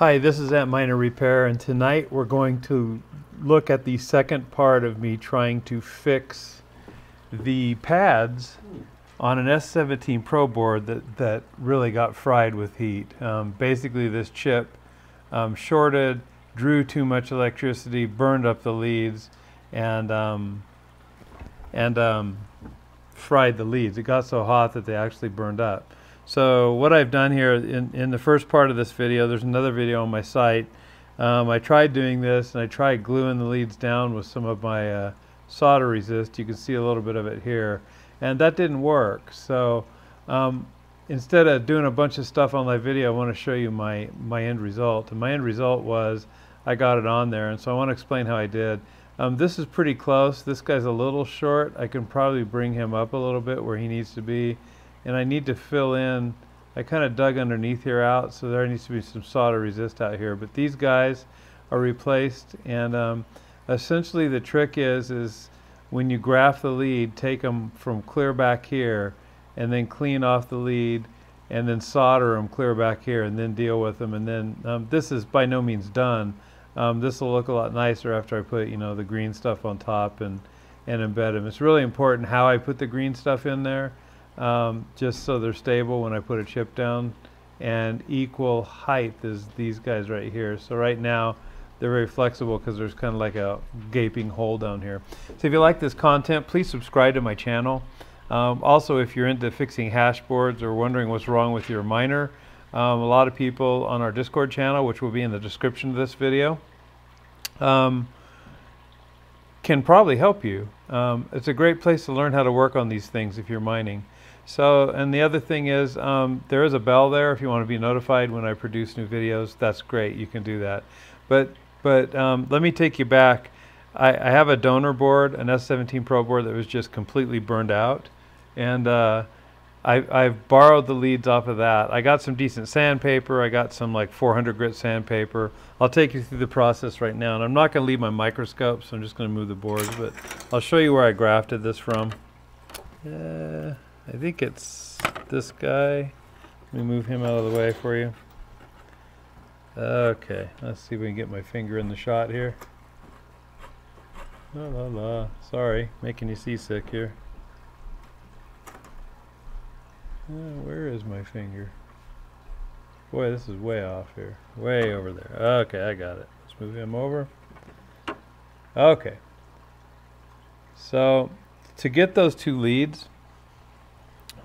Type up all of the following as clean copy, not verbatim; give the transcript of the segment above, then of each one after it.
Hi, this is Antminer Repair, and tonight we're going to look at the second part of me trying to fix the pads on an S17 Pro board that really got fried with heat. Basically, this chip shorted, drew too much electricity, burned up the leads, and fried the leads. It got so hot that they actually burned up. So what I've done here in the first part of this video, there's another video on my site. I tried doing this, and I tried gluing the leads down with some of my solder resist. You can see a little bit of it here, and that didn't work. So instead of doing a bunch of stuff on my video, I want to show you my end result. And my end result was I got it on there, and so I want to explain how I did. This is pretty close. This guy's a little short. I can probably bring him up a little bit where he needs to be. And I need to fill in, I kind of dug underneath here out, so there needs to be some solder resist out here. But these guys are replaced, and essentially the trick is when you graph the lead, take them from clear back here, and then clean off the lead, and then solder them clear back here, and then deal with them. And then this is by no means done. This will look a lot nicer after I put, you know, the green stuff on top and embed them. It's really important how I put the green stuff in there. Just so they're stable when I put a chip down, and equal height is these guys right here. So right now they're very flexible because there's kind of like a gaping hole down here. So if you like this content, please subscribe to my channel. Also, if you're into fixing hash boards or wondering what's wrong with your miner, a lot of people on our Discord channel, which will be in the description of this video, can probably help you. It's a great place to learn how to work on these things if you're mining. So, and the other thing is, there is a bell there if you want to be notified when I produce new videos. That's great, you can do that. But let me take you back. I have a donor board, an S17 Pro board that was just completely burned out, and I've borrowed the leads off of that. I got some decent sandpaper. I got some like 400 grit sandpaper. I'll take you through the process right now, and I'm not going to leave my microscope, so I'm just going to move the boards, but I'll show you where I grafted this from. I think it's this guy. Let me move him out of the way for you. Okay, let's see if we can get my finger in the shot here. La la la. Sorry, making you seasick here. Where is my finger? Boy, this is way off here. Way over there. Okay, I got it. Let's move him over. Okay. So, to get those two leads,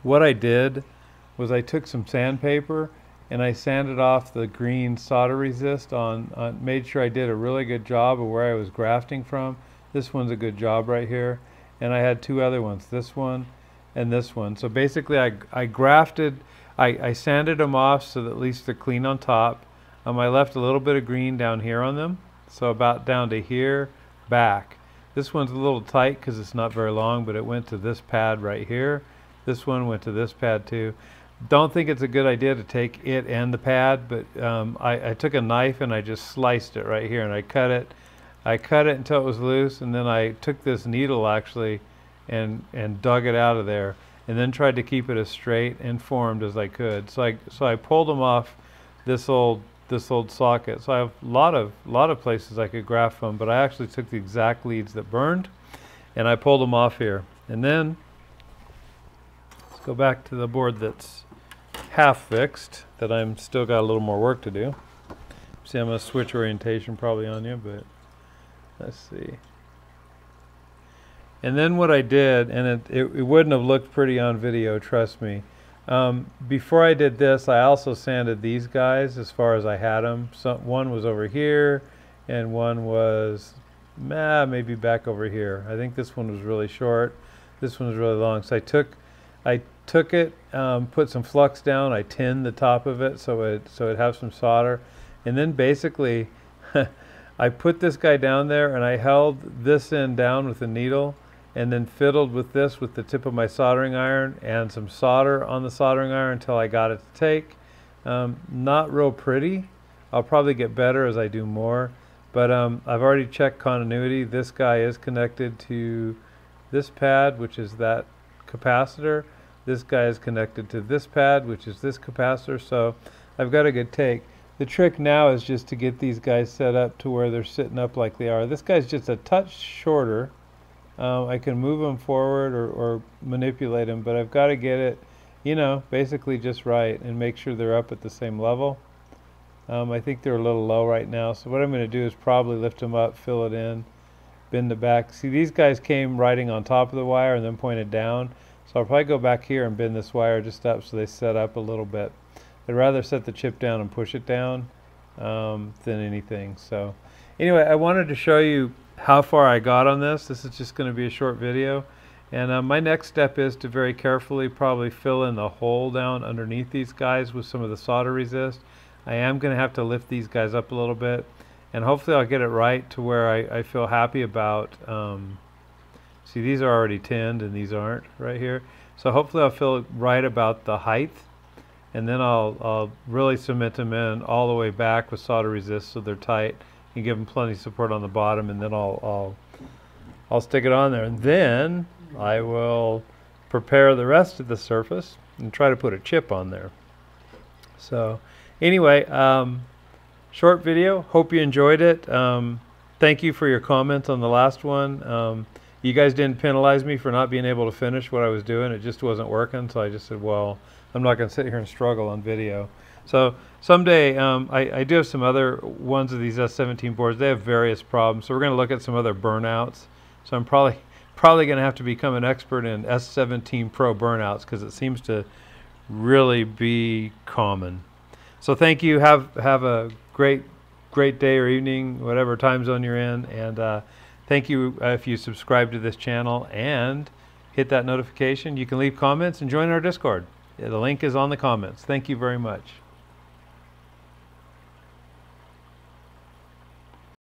what I did was I took some sandpaper and I sanded off the green solder resist on made sure I did a really good job of where I was grafting from. This one's a good job right here. And I had two other ones. This one and this one. So basically I grafted, I sanded them off so that at least they're clean on top. I left a little bit of green down here on them, so about down to here, back. This one's a little tight because it's not very long, but it went to this pad right here. This one went to this pad too. Don't think it's a good idea to take it and the pad, but I took a knife and I just sliced it right here, and I cut it until it was loose, and then I took this needle actually and dug it out of there, and then tried to keep it as straight and formed as I could. So I pulled them off this old socket. So I have a lot of places I could graph them, but I actually took the exact leads that burned, and I pulled them off here. And then let's go back to the board that's half fixed, that I'm still got a little more work to do. See, I'm gonna switch orientation probably on you, but let's see. And then what I did, and it wouldn't have looked pretty on video, trust me. Before I did this, I also sanded these guys as far as I had them. One was over here, and one was maybe back over here. I think this one was really short. This one was really long. So I took it, put some flux down. I tinned the top of it so it have some solder, and then basically, I put this guy down there, and I held this end down with a needle, and then fiddled with this with the tip of my soldering iron and some solder on the soldering iron until I got it to take. Not real pretty. I'll probably get better as I do more, but I've already checked continuity. This guy is connected to this pad, which is that capacitor. This guy is connected to this pad, which is this capacitor, so I've got a good take. The trick now is just to get these guys set up to where they're sitting up like they are. This guy's just a touch shorter. I can move him forward or manipulate him, but I've got to get it, you know, basically just right and make sure they're up at the same level. I think they're a little low right now, so what I'm going to do is probably lift them up, fill it in, bend the back. See, these guys came riding on top of the wire and then pointed down, so I'll probably go back here and bend this wire just up so they set up a little bit. I'd rather set the chip down and push it down than anything. So anyway, I wanted to show you how far I got on this. This is just going to be a short video, and my next step is to very carefully probably fill in the hole down underneath these guys with some of the solder resist. I am going to have to lift these guys up a little bit, and hopefully I'll get it right to where I feel happy about. See, these are already tinned and these aren't right here, so hopefully I'll feel right about the height, and then I'll really cement them in all the way back with solder resist so they're tight and give them plenty of support on the bottom, and then I'll stick it on there, and then I will prepare the rest of the surface and try to put a chip on there. So anyway, short video, hope you enjoyed it. Thank you for your comments on the last one. You guys didn't penalize me for not being able to finish what I was doing. It just wasn't working, so I just said, well, I'm not going to sit here and struggle on video. So someday, I do have some other ones of these S17 boards. They have various problems, so we're going to look at some other burnouts. So I'm probably going to have to become an expert in S17 Pro burnouts, because it seems to really be common. So thank you. Have a great day or evening, whatever time zone you're in, and thank you if you subscribe to this channel and hit that notification. You can leave comments and join our Discord. The link is on the comments. Thank you very much.